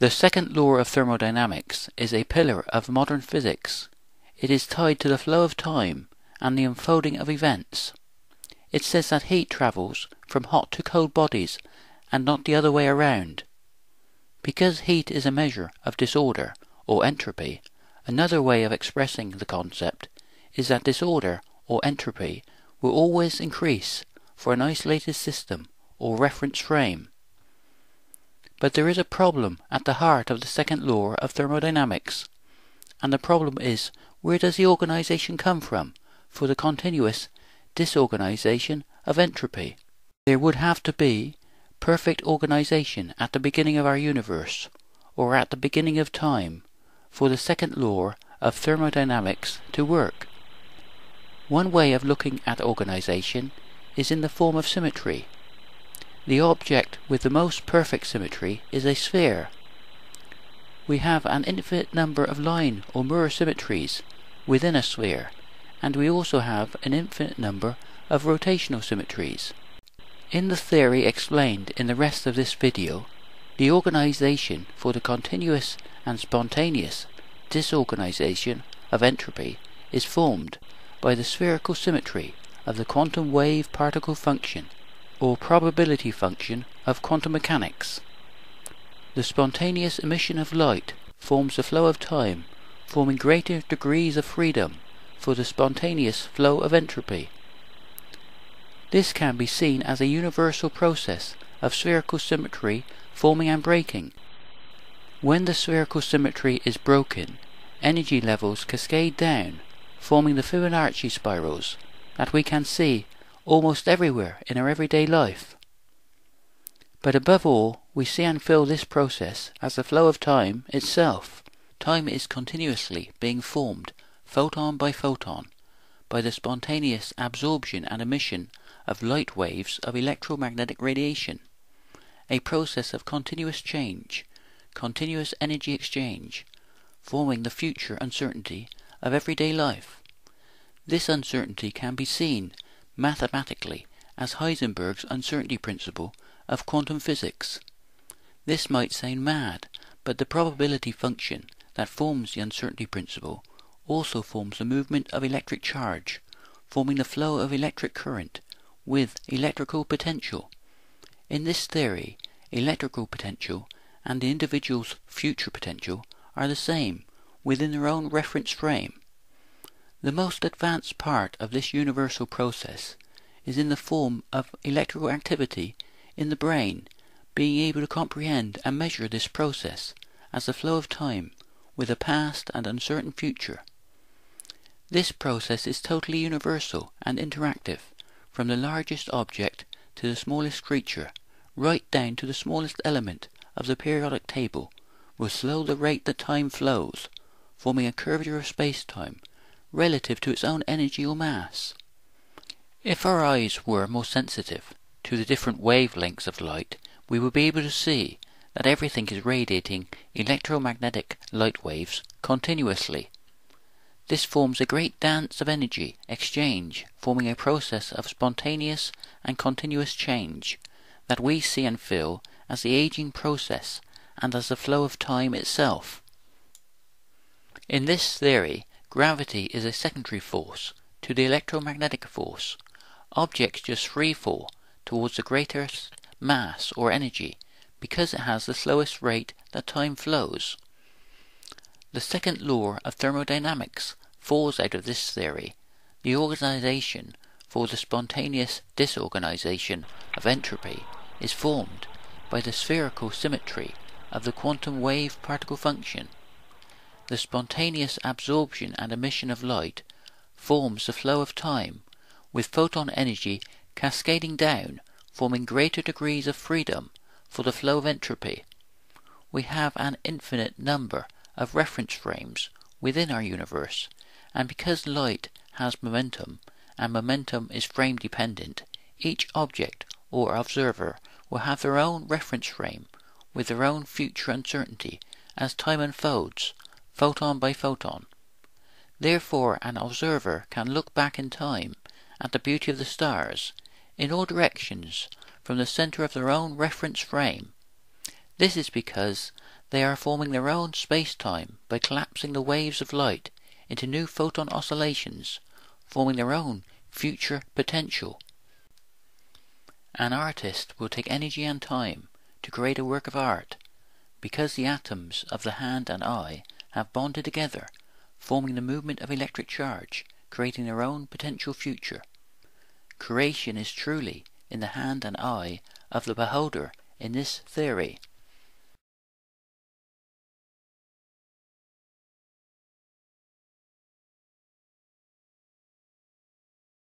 The second law of thermodynamics is a pillar of modern physics. It is tied to the flow of time and the unfolding of events. It says that heat travels from hot to cold bodies and not the other way around. Because heat is a measure of disorder or entropy, another way of expressing the concept is that disorder or entropy will always increase for an isolated system or reference frame. But there is a problem at the heart of the second law of thermodynamics, and the problem is, where does the organization come from for the continuous disorganization of entropy? There would have to be perfect organization at the beginning of our universe, or at the beginning of time, for the second law of thermodynamics to work. One way of looking at organization is in the form of symmetry. The object with the most perfect symmetry is a sphere. We have an infinite number of line or mirror symmetries within a sphere, and we also have an infinite number of rotational symmetries. In the theory explained in the rest of this video, the organization for the continuous and spontaneous disorganization of entropy is formed by the spherical symmetry of the quantum wave particle function, or probability function of quantum mechanics. The spontaneous emission of light forms the flow of time, forming greater degrees of freedom for the spontaneous flow of entropy. This can be seen as a universal process of spherical symmetry forming and breaking. When the spherical symmetry is broken, energy levels cascade down, forming the Fibonacci spirals that we can see almost everywhere in our everyday life. But above all, we see and feel this process as the flow of time itself. Time is continuously being formed, photon by photon, by the spontaneous absorption and emission of light waves of electromagnetic radiation, a process of continuous change, continuous energy exchange, forming the future uncertainty of everyday life. This uncertainty can be seen mathematically as Heisenberg's uncertainty principle of quantum physics. This might sound mad, but the probability function that forms the uncertainty principle also forms the movement of electric charge, forming the flow of electric current with electrical potential. In this theory, electrical potential and the individual's future potential are the same within their own reference frame. The most advanced part of this universal process is in the form of electrical activity in the brain being able to comprehend and measure this process as the flow of time with a past and uncertain future. This process is totally universal and interactive, from the largest object to the smallest creature, right down to the smallest element of the periodic table, will slow the rate that time flows, forming a curvature of space-time relative to its own energy or mass. If our eyes were more sensitive to the different wavelengths of light, we would be able to see that everything is radiating electromagnetic light waves continuously. This forms a great dance of energy exchange, forming a process of spontaneous and continuous change that we see and feel as the aging process and as the flow of time itself. In this theory, gravity is a secondary force to the electromagnetic force. Objects just free fall towards the greatest mass or energy because it has the slowest rate that time flows. The second law of thermodynamics falls out of this theory. The organization for the spontaneous disorganization of entropy is formed by the spherical symmetry of the quantum wave particle function. The spontaneous absorption and emission of light forms the flow of time, with photon energy cascading down, forming greater degrees of freedom for the flow of entropy. We have an infinite number of reference frames within our universe, and because light has momentum, and momentum is frame dependent, each object or observer will have their own reference frame, with their own future uncertainty as time unfolds, photon by photon. Therefore, an observer can look back in time at the beauty of the stars in all directions from the center of their own reference frame. This is because they are forming their own space-time by collapsing the waves of light into new photon oscillations, forming their own future potential. An artist will take energy and time to create a work of art, because the atoms of the hand and eye have bonded together, forming the movement of electric charge, creating their own potential future. Creation is truly in the hand and eye of the beholder in this theory.